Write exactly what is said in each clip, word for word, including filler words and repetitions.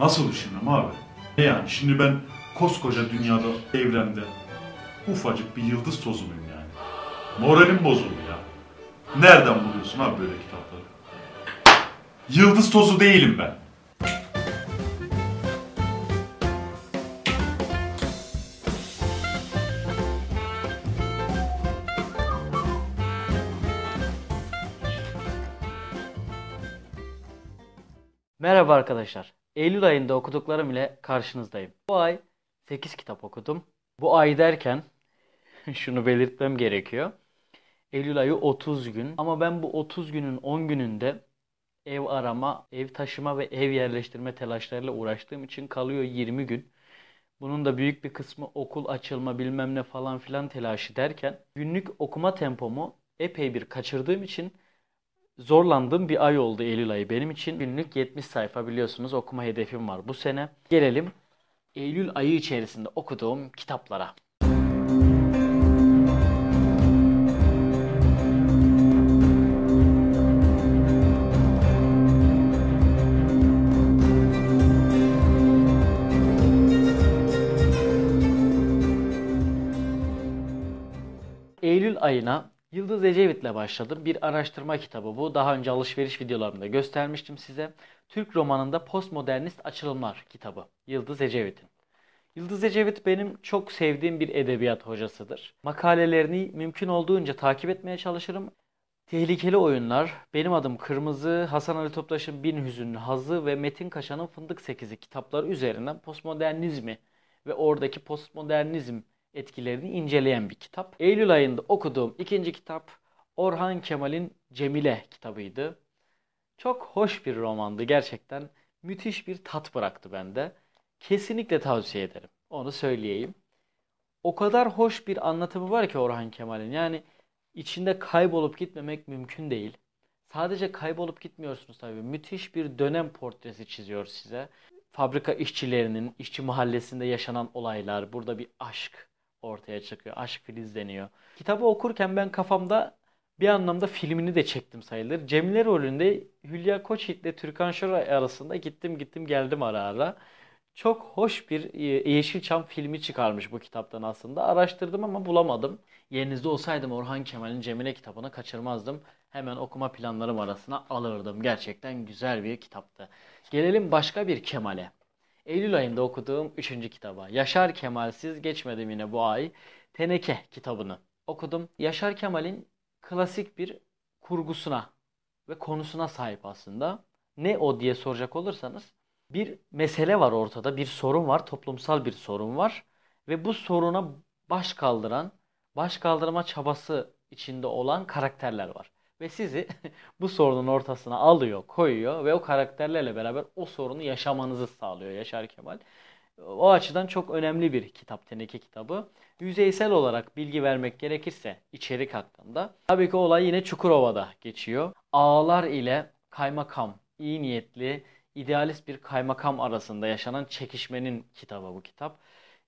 Nasıl düşünürüm abi? E yani şimdi ben koskoca dünyada, evrende ufacık bir yıldız tozu muyum yani? Moralim bozuldu ya. Nereden buluyorsun abi böyle kitapları? Yıldız tozu değilim ben. Merhaba arkadaşlar. Eylül ayında okuduklarım ile karşınızdayım. Bu ay sekiz kitap okudum. Bu ay derken şunu belirtmem gerekiyor. Eylül ayı otuz gün ama ben bu otuz günün on gününde ev arama, ev taşıma ve ev yerleştirme telaşlarıyla uğraştığım için kalıyor yirmi gün. Bunun da büyük bir kısmı okul açılma bilmem ne falan filan telaşı derken günlük okuma tempomu epey bir kaçırdığım için zorlandığım bir ay oldu Eylül ayı benim için. Günlük yetmiş sayfa biliyorsunuz okuma hedefim var bu sene. Gelelim Eylül ayı içerisinde okuduğum kitaplara. Eylül ayına Yıldız Ecevit'le başladım. Bir araştırma kitabı bu. Daha önce alışveriş videolarımda göstermiştim size. Türk romanında Postmodernist Açılımlar kitabı. Yıldız Ecevit'in. Yıldız Ecevit benim çok sevdiğim bir edebiyat hocasıdır. Makalelerini mümkün olduğunca takip etmeye çalışırım. Tehlikeli Oyunlar, Benim Adım Kırmızı, Hasan Ali Toptaş'ın Bin Hüzünlü Hazı ve Metin Kaçan'ın Fındık Sekizi kitapları üzerinden postmodernizmi ve oradaki postmodernizm etkilerini inceleyen bir kitap. Eylül ayında okuduğum ikinci kitap Orhan Kemal'in Cemile kitabıydı. Çok hoş bir romandı gerçekten. Müthiş bir tat bıraktı bende. Kesinlikle tavsiye ederim. Onu söyleyeyim. O kadar hoş bir anlatımı var ki Orhan Kemal'in. Yani içinde kaybolup gitmemek mümkün değil. Sadece kaybolup gitmiyorsunuz tabii. Müthiş bir dönem portresi çiziyor size. Fabrika işçilerinin, işçi mahallesinde yaşanan olaylar, burada bir aşk ortaya çıkıyor. Aşk filizleniyor. Kitabı okurken ben kafamda bir anlamda filmini de çektim sayılır. Cemile rolünde Hülya Koçyiğit ile Türkan Şoray arasında gittim gittim geldim ara ara. Çok hoş bir Yeşilçam filmi çıkarmış bu kitaptan aslında. Araştırdım ama bulamadım. Yerinizde olsaydım Orhan Kemal'in Cemile kitabını kaçırmazdım. Hemen okuma planlarım arasına alırdım. Gerçekten güzel bir kitaptı. Gelelim başka bir Kemal'e. Eylül ayında okuduğum üçüncü kitaba. Yaşar Kemal'siz geçmedim yine bu ay. Teneke kitabını okudum. Yaşar Kemal'in klasik bir kurgusuna ve konusuna sahip aslında. Ne o diye soracak olursanız bir mesele var ortada, bir sorun var, toplumsal bir sorun var. Ve bu soruna baş kaldıran, baş kaldırma çabası içinde olan karakterler var. Ve sizi bu sorunun ortasına alıyor, koyuyor ve o karakterlerle beraber o sorunu yaşamanızı sağlıyor Yaşar Kemal. O açıdan çok önemli bir kitap, Teneke kitabı. Yüzeysel olarak bilgi vermek gerekirse içerik hakkında. Tabii ki olay yine Çukurova'da geçiyor. Ağalar ile kaymakam, iyi niyetli, idealist bir kaymakam arasında yaşanan çekişmenin kitabı bu kitap.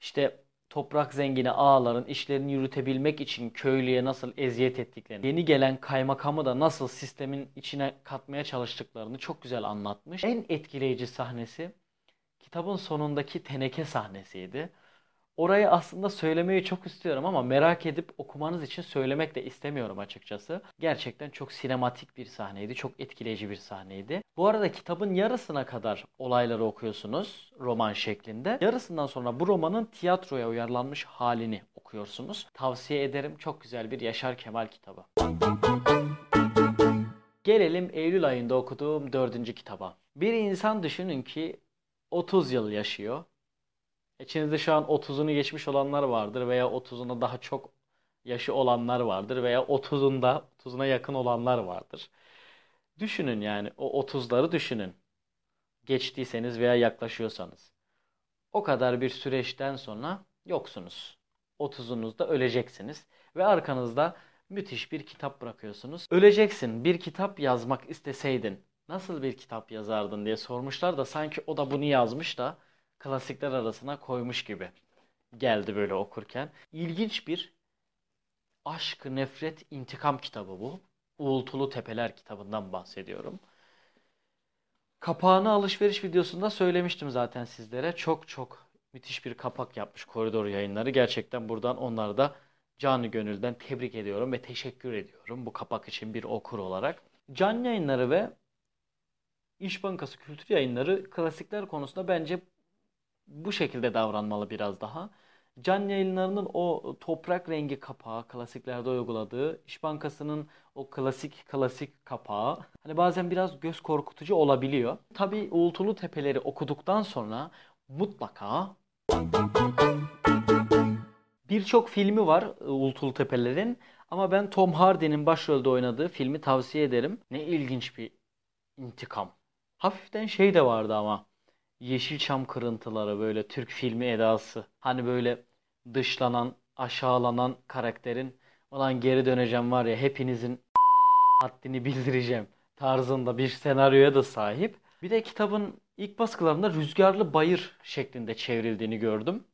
İşte toprak zengini ağaların işlerini yürütebilmek için köylüye nasıl eziyet ettiklerini, yeni gelen kaymakamı da nasıl sistemin içine katmaya çalıştıklarını çok güzel anlatmış. En etkileyici sahnesi kitabın sonundaki teneke sahnesiydi. Orayı aslında söylemeyi çok istiyorum ama merak edip okumanız için söylemek de istemiyorum açıkçası. Gerçekten çok sinematik bir sahneydi, çok etkileyici bir sahneydi. Bu arada kitabın yarısına kadar olayları okuyorsunuz roman şeklinde. Yarısından sonra bu romanın tiyatroya uyarlanmış halini okuyorsunuz. Tavsiye ederim, çok güzel bir Yaşar Kemal kitabı. Gelelim Eylül ayında okuduğum dördüncü kitaba. Bir insan düşünün ki otuz yıl yaşıyor. İçinizde şu an otuzunu geçmiş olanlar vardır veya otuzuna daha çok yaşı olanlar vardır veya otuzunda otuzuna yakın olanlar vardır. Düşünün yani o otuzları düşünün. Geçtiyseniz veya yaklaşıyorsanız. O kadar bir süreçten sonra yoksunuz. otuzunuzda öleceksiniz ve arkanızda müthiş bir kitap bırakıyorsunuz. Öleceksin, bir kitap yazmak isteseydin nasıl bir kitap yazardın diye sormuşlar da sanki o da bunu yazmış da klasikler arasına koymuş gibi geldi böyle okurken. İlginç bir aşk, nefret, intikam kitabı bu. Uğultulu Tepeler kitabından bahsediyorum. Kapağını alışveriş videosunda söylemiştim zaten sizlere. Çok çok müthiş bir kapak yapmış Koridor Yayınları. Gerçekten buradan onları da canı gönülden tebrik ediyorum ve teşekkür ediyorum bu kapak için bir okur olarak. Can Yayınları ve İş Bankası Kültür Yayınları klasikler konusunda bence bu şekilde davranmalı biraz daha. Can Yayınları'nın o toprak rengi kapağı, klasiklerde uyguladığı, İş Bankası'nın o klasik klasik kapağı hani bazen biraz göz korkutucu olabiliyor. Tabii Uğultulu Tepeleri okuduktan sonra mutlaka birçok filmi var Uğultulu Tepeler'in ama ben Tom Hardy'nin başrolde oynadığı filmi tavsiye ederim. Ne ilginç bir intikam. Hafiften şey de vardı ama. Yeşilçam kırıntıları, böyle Türk filmi edası. Hani böyle dışlanan, aşağılanan karakterin "Ulan geri döneceğim var ya hepinizin haddini bildireceğim" tarzında bir senaryoya da sahip. Bir de kitabın ilk baskılarında Rüzgarlı Bayır şeklinde çevrildiğini gördüm.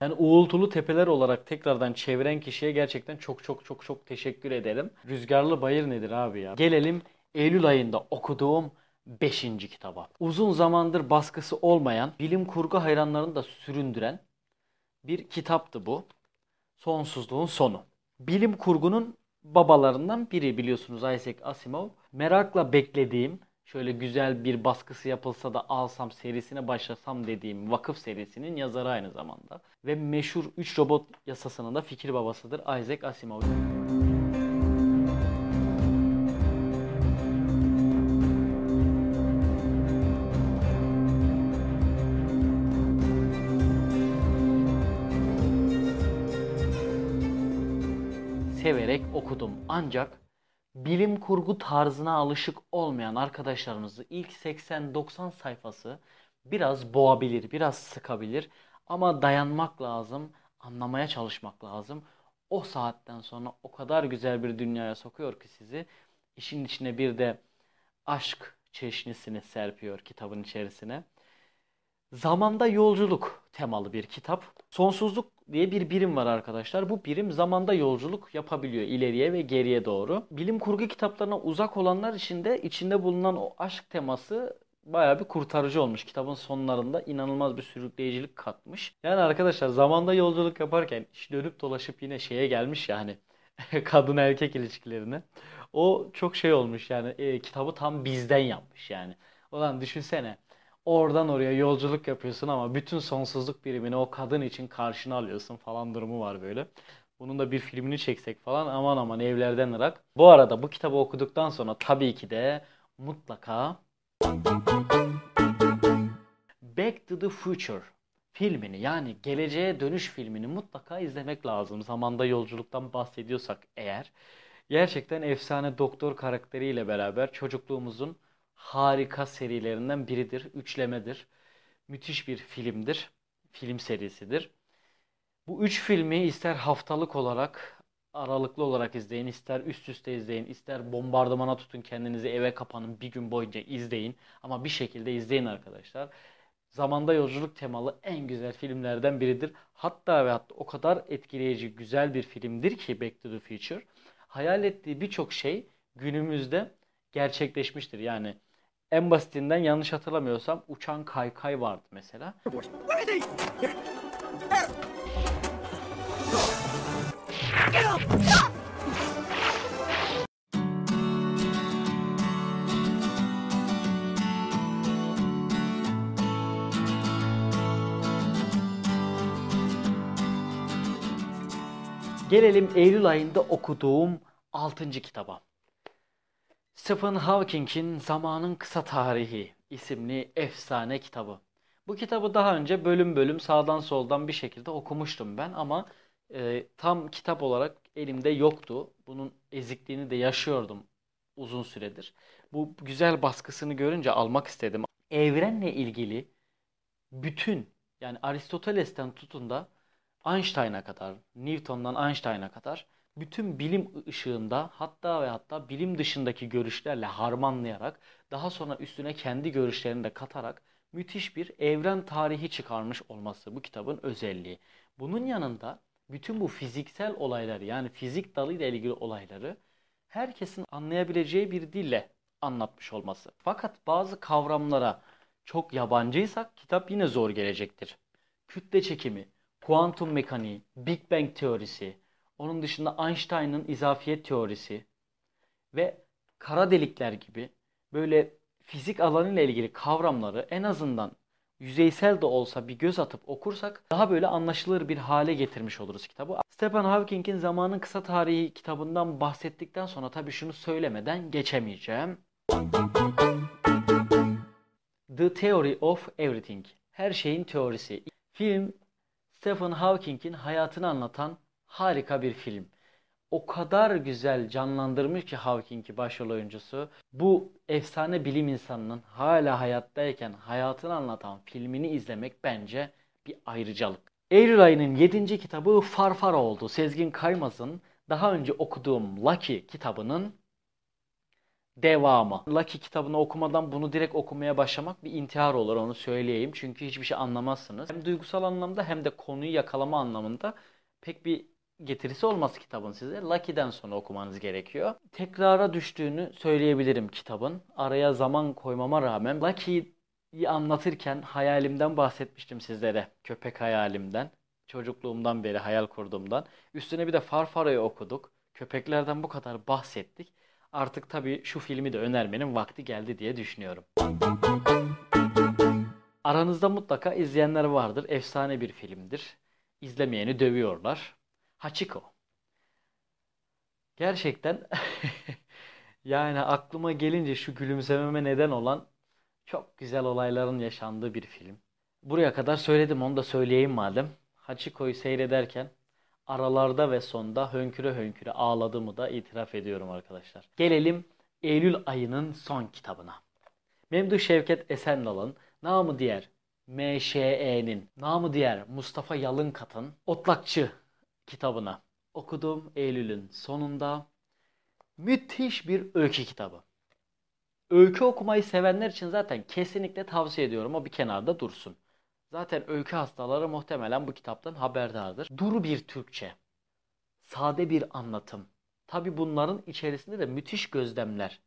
Yani Uğultulu Tepeler olarak tekrardan çeviren kişiye gerçekten çok çok çok çok teşekkür edelim. Rüzgarlı Bayır nedir abi ya? Gelelim Eylül ayında okuduğum beşinci kitaba. Uzun zamandır baskısı olmayan, bilim kurgu hayranlarını da süründüren bir kitaptı bu. Sonsuzluğun Sonu. Bilim kurgunun babalarından biri biliyorsunuz Isaac Asimov. Merakla beklediğim, şöyle güzel bir baskısı yapılsa da alsam serisine başlasam dediğim Vakıf serisinin yazarı aynı zamanda. Ve meşhur üç robot yasasının da fikir babasıdır Isaac Asimov. Severek okudum ancak bilim kurgu tarzına alışık olmayan arkadaşlarımızı ilk seksen doksan sayfası biraz boğabilir, biraz sıkabilir ama dayanmak lazım, anlamaya çalışmak lazım. O saatten sonra o kadar güzel bir dünyaya sokuyor ki sizi. İşin içine bir de aşk çeşnisini serpiyor kitabın içerisine. Zamanda yolculuk temalı bir kitap. Sonsuzluk diye bir birim var arkadaşlar. Bu birim zamanda yolculuk yapabiliyor ileriye ve geriye doğru. Bilim kurgu kitaplarına uzak olanlar için de içinde bulunan o aşk teması bayağı bir kurtarıcı olmuş. Kitabın sonlarında inanılmaz bir sürükleyicilik katmış. Yani arkadaşlar zamanda yolculuk yaparken işte dönüp dolaşıp yine şeye gelmiş yani kadın erkek ilişkilerine. O çok şey olmuş yani e, kitabı tam bizden yapmış yani. Ulan düşünsene. Oradan oraya yolculuk yapıyorsun ama bütün sonsuzluk birimini o kadın için karşına alıyorsun falan durumu var böyle. Bunun da bir filmini çeksek falan aman aman evlerden ırak. Bu arada bu kitabı okuduktan sonra tabii ki de mutlaka Back to the Future filmini yani Geleceğe Dönüş filmini mutlaka izlemek lazım. Zamanda yolculuktan bahsediyorsak eğer. Gerçekten efsane doktor karakteriyle beraber çocukluğumuzun harika serilerinden biridir. Üçlemedir. Müthiş bir filmdir. Film serisidir. Bu üç filmi ister haftalık olarak, aralıklı olarak izleyin, ister üst üste izleyin, ister bombardımana tutun, kendinizi eve kapanın, bir gün boyunca izleyin. Ama bir şekilde izleyin arkadaşlar. Zamanda yolculuk temalı en güzel filmlerden biridir. Hatta ve hatta o kadar etkileyici, güzel bir filmdir ki Back to the Future. Hayal ettiği birçok şey günümüzde gerçekleşmiştir. Yani en basitinden yanlış hatırlamıyorsam uçan kaykay vardı mesela. Gelelim Eylül ayında okuduğum altıncı kitaba. Stephen Hawking'in Zamanın Kısa Tarihi isimli efsane kitabı. Bu kitabı daha önce bölüm bölüm sağdan soldan bir şekilde okumuştum ben ama e, tam kitap olarak elimde yoktu. Bunun ezikliğini de yaşıyordum uzun süredir. Bu güzel baskısını görünce almak istedim. Evrenle ilgili bütün yani Aristoteles'ten tutun da Einstein'a kadar, Newton'dan Einstein'a kadar bütün bilim ışığında hatta ve hatta bilim dışındaki görüşlerle harmanlayarak daha sonra üstüne kendi görüşlerini de katarak müthiş bir evren tarihi çıkarmış olması bu kitabın özelliği. Bunun yanında bütün bu fiziksel olayları yani fizik dalıyla ilgili olayları herkesin anlayabileceği bir dille anlatmış olması. Fakat bazı kavramlara çok yabancıysak kitap yine zor gelecektir. Kütle çekimi, kuantum mekaniği, Big Bang teorisi, onun dışında Einstein'ın izafiyet teorisi ve kara delikler gibi böyle fizik alanıyla ilgili kavramları en azından yüzeysel de olsa bir göz atıp okursak daha böyle anlaşılır bir hale getirmiş oluruz kitabı. Stephen Hawking'in Zamanın Kısa Tarihi kitabından bahsettikten sonra tabii şunu söylemeden geçemeyeceğim. The Theory of Everything, Her Şeyin Teorisi. Film Stephen Hawking'in hayatını anlatan harika bir film. O kadar güzel canlandırmış ki Hawking'i başrol oyuncusu. Bu efsane bilim insanının hala hayattayken hayatını anlatan filmini izlemek bence bir ayrıcalık. Eylül ayının yedinci kitabı Farfara oldu. Sezgin Kaymaz'ın daha önce okuduğum Lucky kitabının devamı. Lucky kitabını okumadan bunu direkt okumaya başlamak bir intihar olur, onu söyleyeyim. Çünkü hiçbir şey anlamazsınız. Hem duygusal anlamda hem de konuyu yakalama anlamında pek bir getirisi olması kitabın size. Lucky'den sonra okumanız gerekiyor. Tekrara düştüğünü söyleyebilirim kitabın. Araya zaman koymama rağmen Lucky'yi anlatırken hayalimden bahsetmiştim sizlere. Köpek hayalimden. Çocukluğumdan beri hayal kurduğumdan. Üstüne bir de Farfara'yı okuduk. Köpeklerden bu kadar bahsettik. Artık tabii şu filmi de önermenin vakti geldi diye düşünüyorum. Aranızda mutlaka izleyenler vardır. Efsane bir filmdir. İzlemeyeni dövüyorlar. Haçiko. Gerçekten yani aklıma gelince şu gülümsememe neden olan çok güzel olayların yaşandığı bir film. Buraya kadar söyledim, onu da söyleyeyim madem. Haçiko'yu seyrederken aralarda ve sonda hönküre hönküre ağladığımı da itiraf ediyorum arkadaşlar. Gelelim Eylül ayının son kitabına. Memduh Şevket Esenlal'ın, namı diğer M Ş E'nin, namı diğer Mustafa Yalınkat'ın Otlakçı kitabına. Okudum Eylül'ün sonunda. Müthiş bir öykü kitabı. Öykü okumayı sevenler için zaten kesinlikle tavsiye ediyorum. O bir kenarda dursun. Zaten öykü hastaları muhtemelen bu kitaptan haberdardır. Duru bir Türkçe. Sade bir anlatım. Tabi bunların içerisinde de müthiş gözlemler.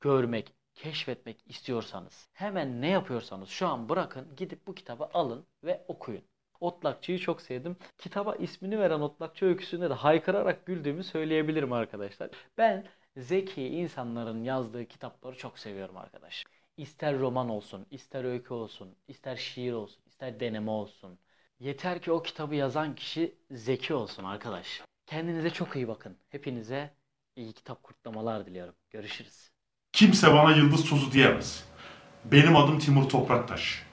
Görmek, keşfetmek istiyorsanız hemen ne yapıyorsanız şu an bırakın, gidip bu kitabı alın ve okuyun. Otlakçı'yı çok sevdim. Kitaba ismini veren Otlakçı öyküsünde de haykırarak güldüğümü söyleyebilirim arkadaşlar. Ben zeki insanların yazdığı kitapları çok seviyorum arkadaşlar. İster roman olsun, ister öykü olsun, ister şiir olsun, ister deneme olsun. Yeter ki o kitabı yazan kişi zeki olsun arkadaş. Kendinize çok iyi bakın. Hepinize iyi kitap kurtlamalar diliyorum. Görüşürüz. Kimse bana yıldız tozu diyemez. Benim adım Timur Topraktaş.